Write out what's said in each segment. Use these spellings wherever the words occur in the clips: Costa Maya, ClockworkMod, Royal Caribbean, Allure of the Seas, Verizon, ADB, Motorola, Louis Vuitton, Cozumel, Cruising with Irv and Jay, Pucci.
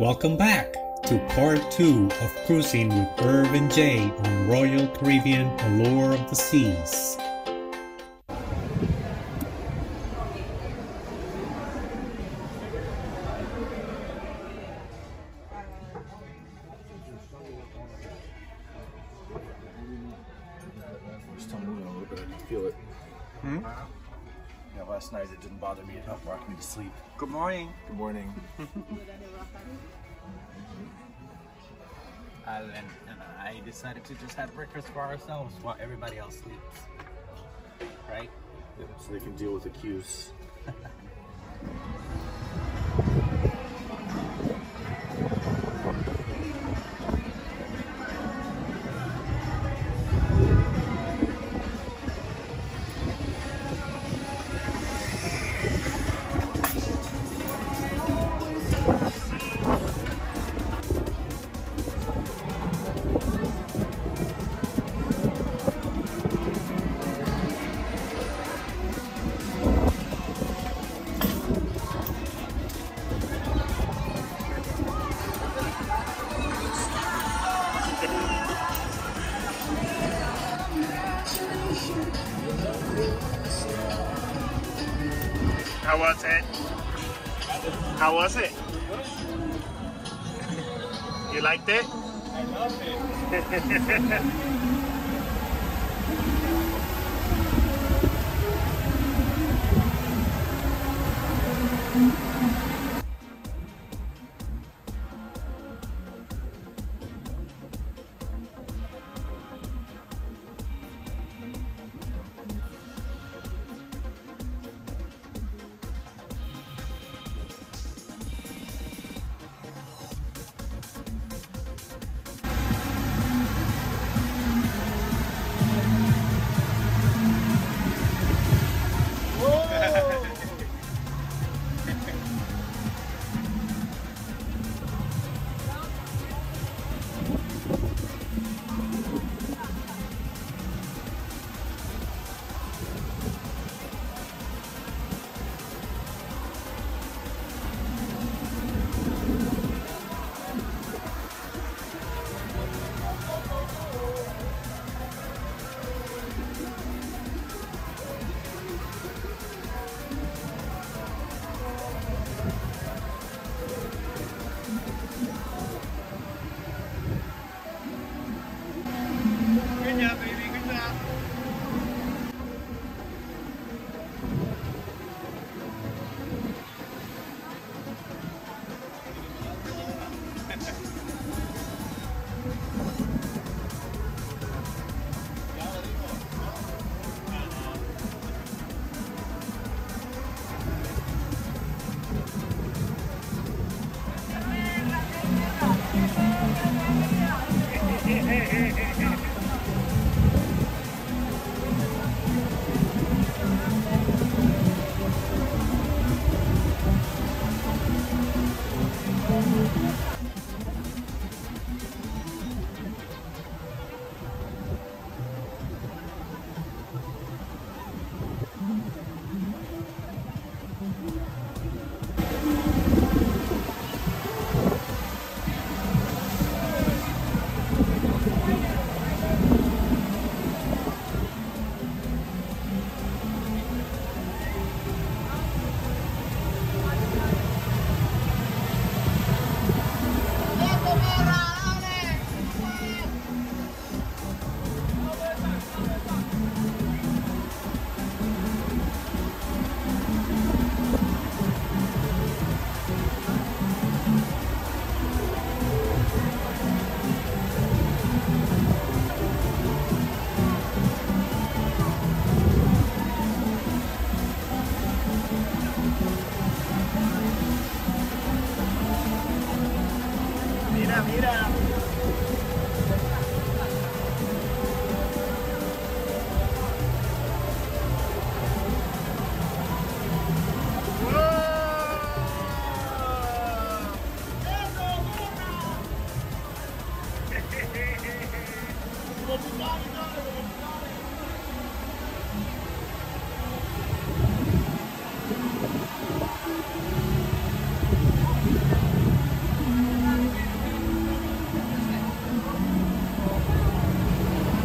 Welcome back to part 2 of Cruising with Irv and Jay on Royal Caribbean Allure of the Seas. Last night it didn't bother me, it helped rock me to sleep. Good morning. Good morning. And I decided to just have breakfast for ourselves while everybody else sleeps. Right? Yep, so they can deal with the cues. How was it? How was it? You liked it? I loved it.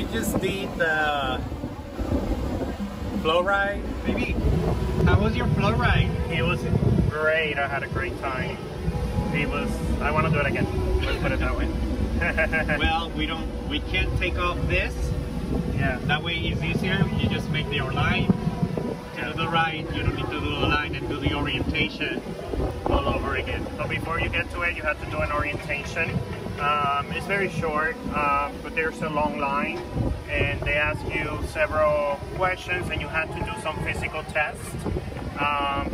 We just did the flow ride. Baby, how was your flow ride? It was great. I had a great time. It was, I want to do it again. Let's put it that way. Well, we can't take off this. Yeah. That way it's easier. You just make the outline. To do the ride, you don't need to do the line and do the orientation all over again. But before you get to it, you have to do an orientation. It's very short, but there's a long line, and they ask you several questions, and you have to do some physical tests.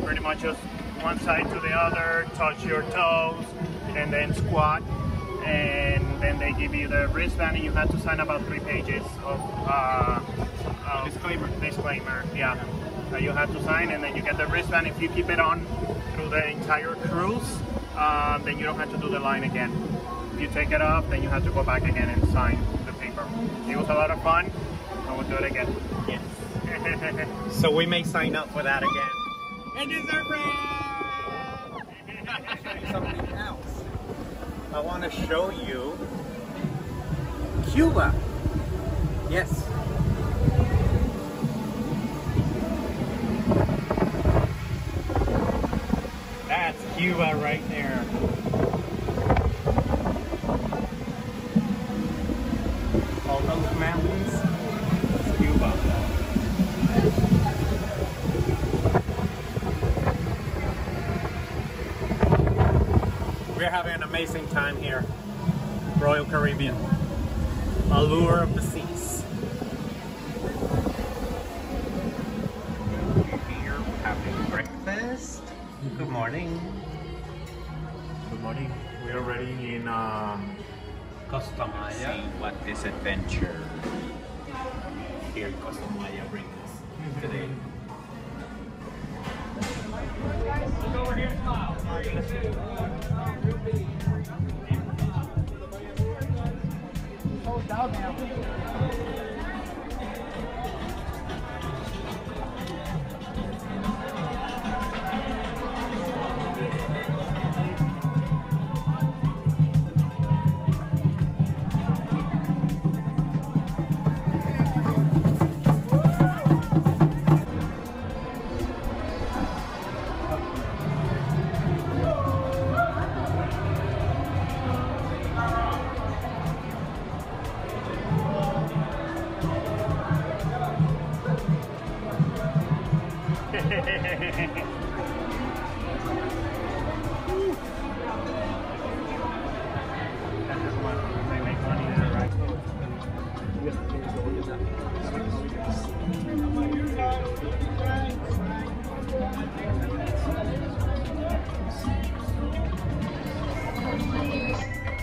Pretty much just one side to the other, touch your toes, and then squat. And then they give you the wristband, and you have to sign about 3 pages of disclaimer. Yeah, that you have to sign, and then you get the wristband. If you keep it on through the entire cruise, then you don't have to do the line again. If you take it off, then you have to go back again and sign the paper. It was a lot of fun. I will do it again. Yes. So we may sign up for that again. And it's our friend. Something else I want to show you. Cuba. Yes. That's Cuba right there. All those mountains, it's Cuba. We're having an amazing time here. Royal Caribbean. Allure of the Seas. Here we're having breakfast. Good morning. Good morning. We're already in Costa Maya. See what this adventure here Costa Maya brings us today.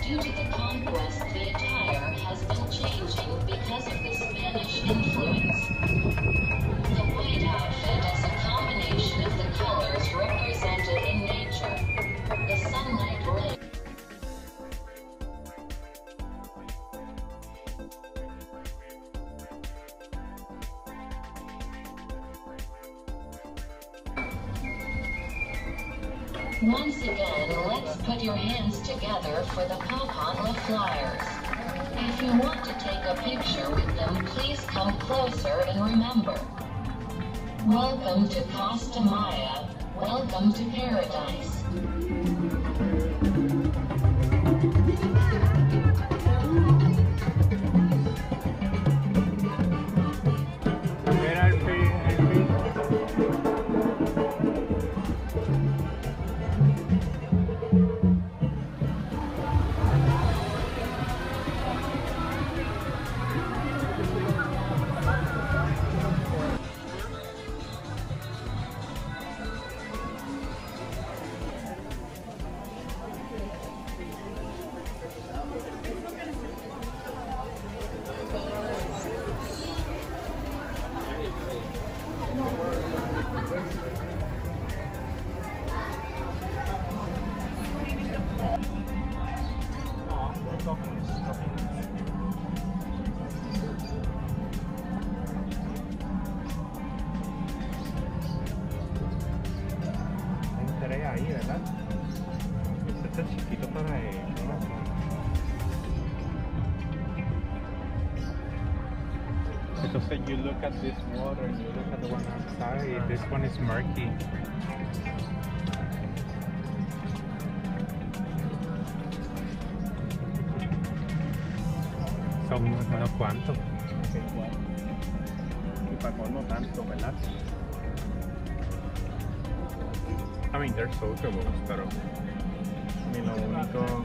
Due to the conquest, the attire has been changing because of the Spanish influence. The white outfit is a combination of the colors represented in nature. The sunlight lit. Once again, let's put your hands together for the Pocahontas flyers. If you want to take a picture with them, please come closer and remember. Welcome to Costa Maya. Welcome to paradise. just that you look at this water and you look at the one outside, this one is murky. Son unos cuantos. Y para colmo tanto, ¿verdad? I mean, they're sociable, pero... I mean, lo único...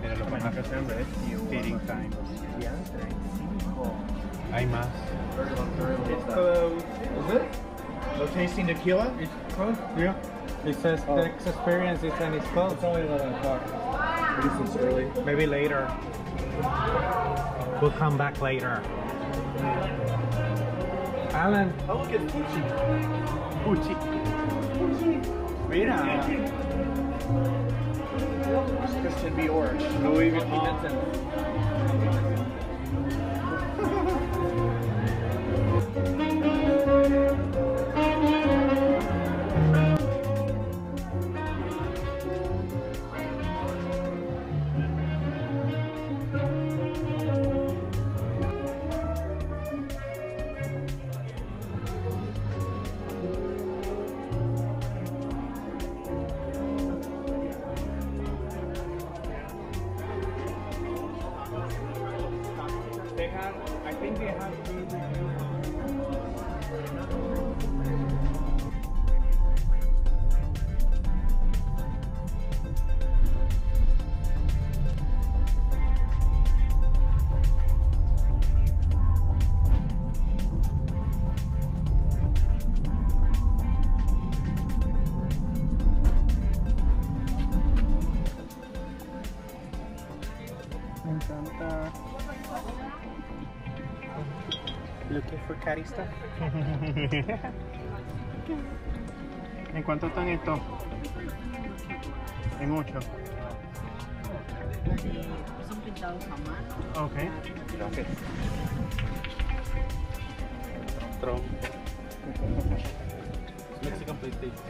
Pero lo más que hacer es feeding time. Hay más. Is it? The tasting tequila? It's close. Yeah. It says Texas experience is and it's close. It's only 11 o'clock. Maybe it's early. Maybe later. We'll come back later. Alan. Oh, look at Pucci. Pucci. Pucci. Mira. This should be orange. Louis Vuitton. Looking for catty stuff. ¿En cuánto están estos? En 8. Son pintados a mano. Okay. Gracias. Trump. Mexican PlayStation.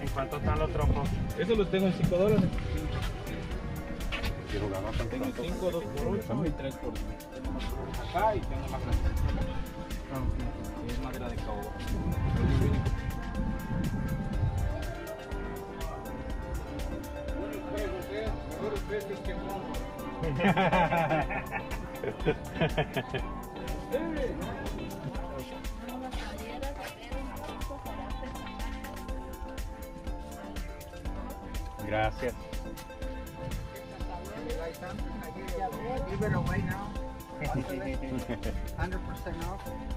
¿En cuánto están los trompos? Eso los tengo en $5. Yo jugaba con tengo 5, 2 por 8 y 3 por 1. Tengo más por acá y tengo más grande. Y es madera de caoba. Mejores peces que monos. Gracias. Give it away now. 100% off.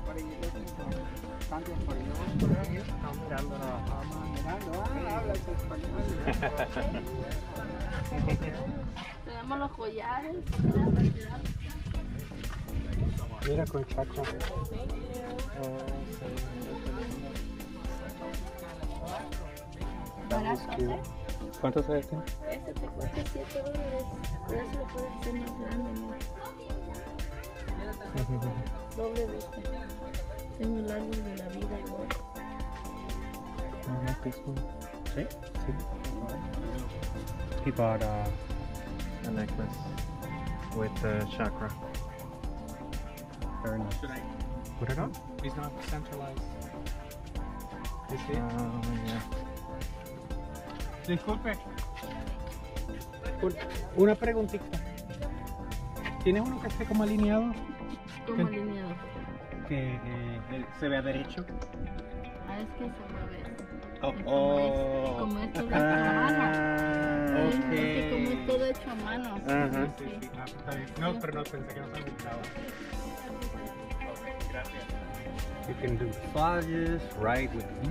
What are you looking for? Something for you. Hablas español. Tenemos los collares. Mira con chaco. ¿Cuántos hay aquí? Este te cuesta $7, pero eso lo puedes hacer más grande, ¿no? Doble vista. Tengo el árbol de la vida igual. ¿Una pizza? ¿Sí? Sí. He bought a necklace with the chakra. Very nice. Should I put it on? It's not centralized. You see? Yeah. Disculpe, una preguntita. ¿Tienes uno que esté como alineado? ¿Como alineado? Que se vea derecho. Ah, es que se mueve. Oh. Como es todo hecho a mano. Okay. Como es todo hecho a mano. Ajá. Sí. Ah, está bien. No, pero no pensé que no se gustaba. Ok, gracias. You can do massages, ride with me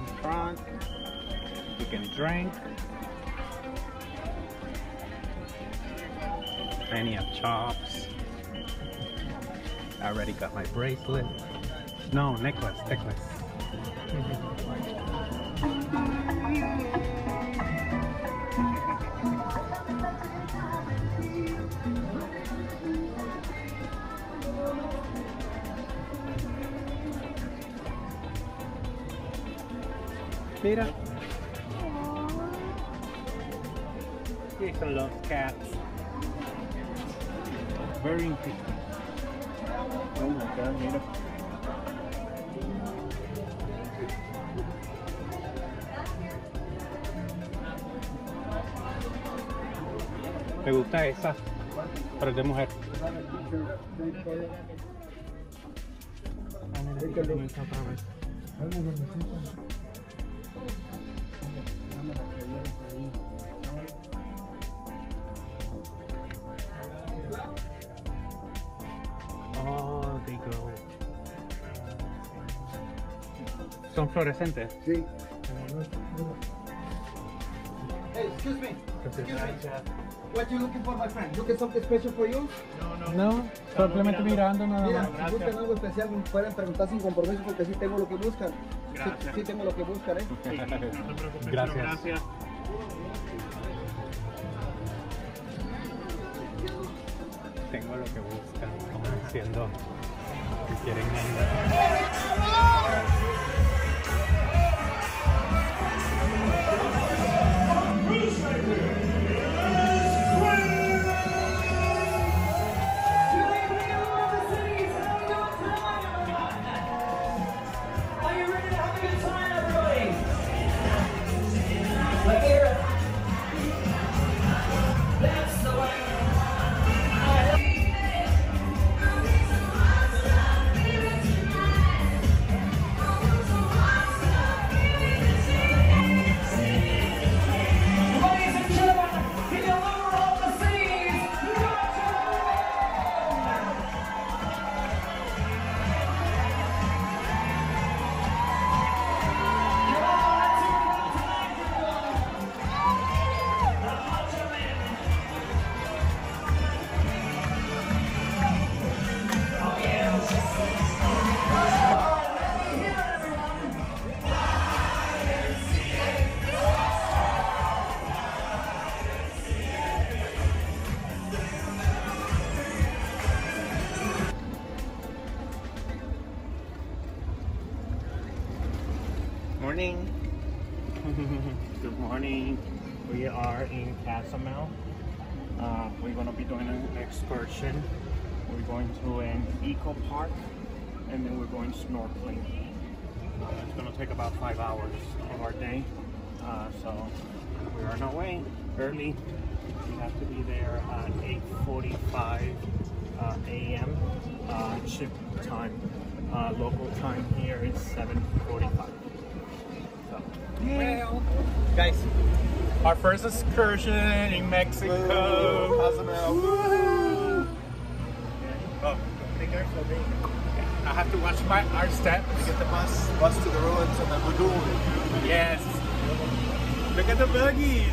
in front. You can drink plenty of chops. I already got my bracelet. No, necklace. Mira. Here's some lost cats. very important. Oh my God, mira. Me gusta esa, pero es de mujer. Oh, they go. ¿Son fluorescentes? Sí. Hey, excuse me. What you looking for, my friend? Look at something special for you? No, simplemente mirando nada más. Mira, si buscan algo especial, pueden preguntar sin compromiso porque sí tengo lo que buscan. Gracias. Sí tengo lo que buscan, ¿eh? Sí, no te preocupes. Gracias. Tengo lo que buscan, como diciendo que quieren andar. Good morning. We are in Cozumel. We're going to be doing an excursion. We're going to an eco park and then we're going snorkeling. It's going to take about 5 hours of our day. So we're on our way early. We have to be there at 8:45 a.m. Ship time. Local time here is 7:45. Well, guys, our first excursion in Mexico. Cozumel. Woo! Oh, I have to watch our steps. We get the bus to the ruins of the lagoon. Yes. Look at the buggies.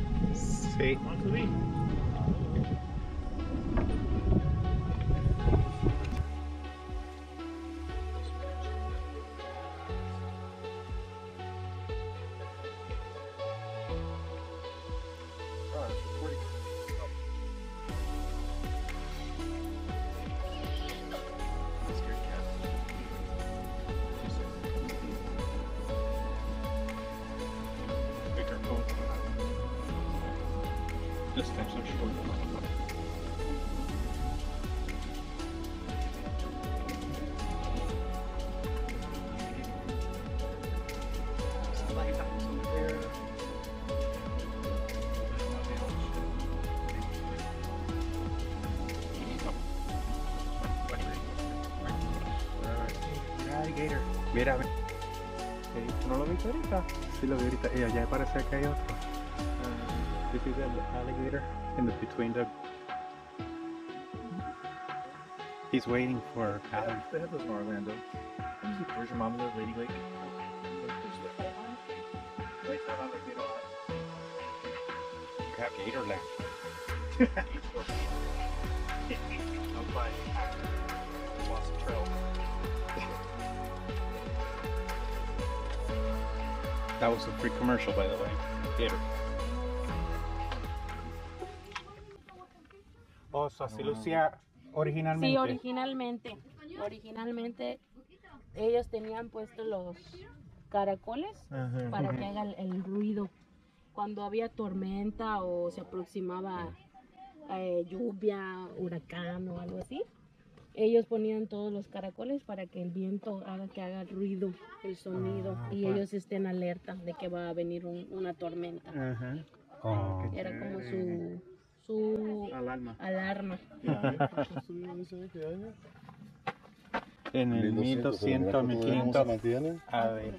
Sí. This thing's so short. Alligator. Mira. Sí, no lo vi ahorita. Sí lo vi ahorita. Y allá parece que hay otro. This is an alligator in the between the... He's waiting for Adam. What the hell is Orlando? Where's your mom live? Lady Lake? Have gator left. I'm fine. Lost the trail. That was a free commercial, by the way. Gator. Oh, so así lucía originalmente. Sí, originalmente. Originalmente ellos tenían puestos los caracoles para que haga el ruido cuando había tormenta o se aproximaba lluvia, huracán o algo así. Ellos ponían todos los caracoles para que el viento haga que haga ruido, el sonido, y ellos estén alerta de que va a venir una tormenta. Oh, era como su alarma. En el 1200, 1500, a ver.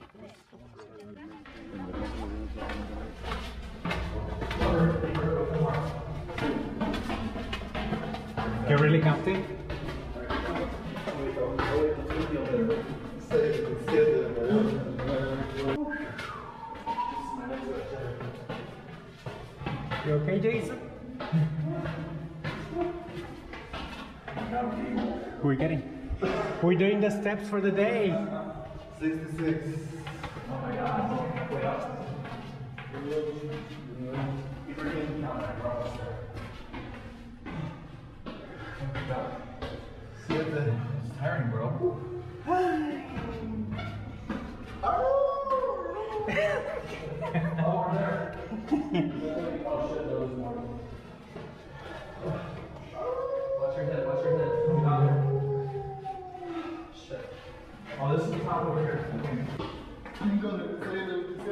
¿Qué really canté? You okay, Jason? We're doing the steps for the day. 66. Oh my God. It's tiring, bro. Oh! Watch your head, watch your head. Shit. Oh, this is the top over here. I'm gonna clean the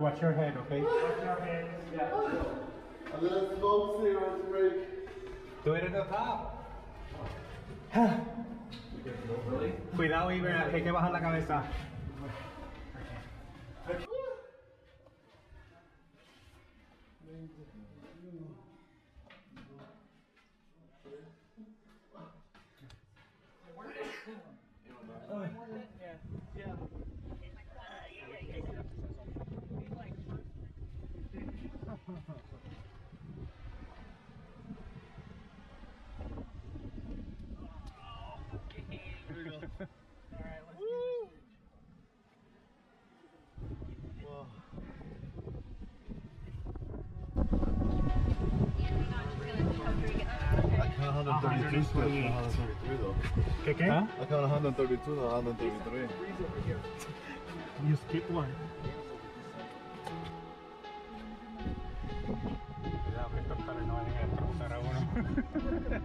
watch your head, okay? Watch your head. Yeah. A little smoke signal break. Do it at the top. Cuidado, Iber, hay que bajar la cabeza. ¿Qué? ¿Qué? Huh? I count 132 to 133. You skip one. Cuidado que estos tales no van a atravesar a uno.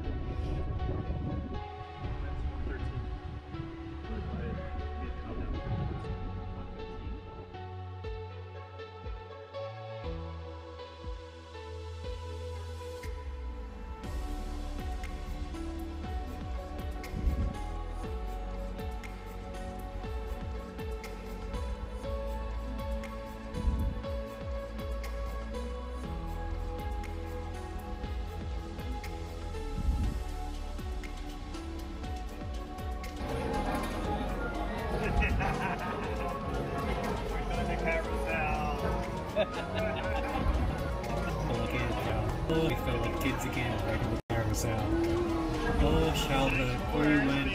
We felt like kids again, back in the carousel. Oh, childhood, where we went.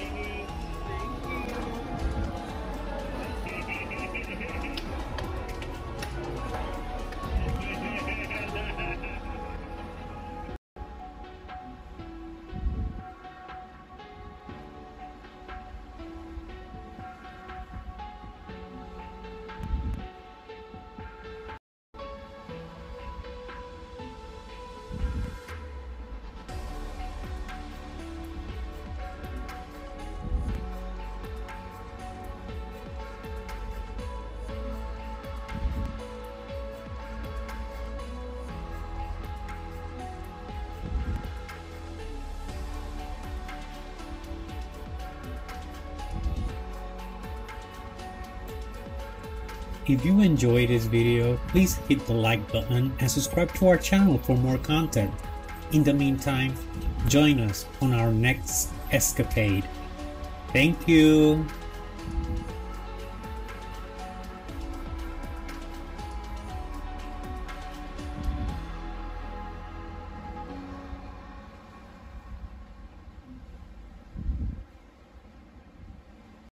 If you enjoyed this video, please hit the like button and subscribe to our channel for more content. In the meantime, join us on our next escapade. Thank you.